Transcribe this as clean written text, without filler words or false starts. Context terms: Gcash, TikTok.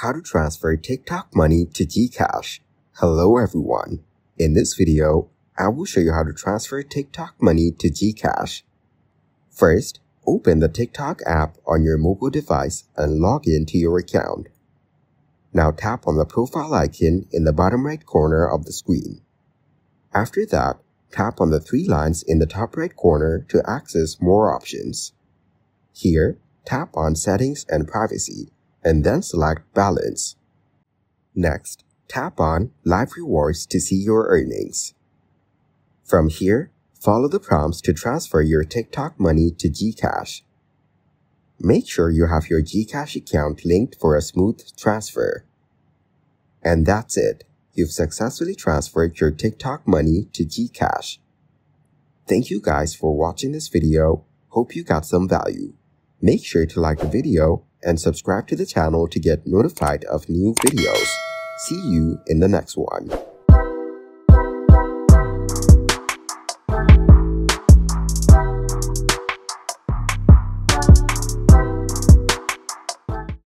How to transfer TikTok money to Gcash. Hello everyone. In this video, I will show you how to transfer TikTok money to Gcash. First, open the TikTok app on your mobile device and log in to your account. Now tap on the profile icon in the bottom right corner of the screen. After that, tap on the three lines in the top right corner to access more options. Here, tap on Settings and Privacy, and then select Balance. Next, tap on Live Rewards to see your earnings. From here, follow the prompts to transfer your TikTok money to Gcash. Make sure you have your Gcash account linked for a smooth transfer. And that's it. You've successfully transferred your TikTok money to Gcash. Thank you guys for watching this video. Hope you got some value. Make sure to like the video and subscribe to the channel to get notified of new videos. See you in the next one.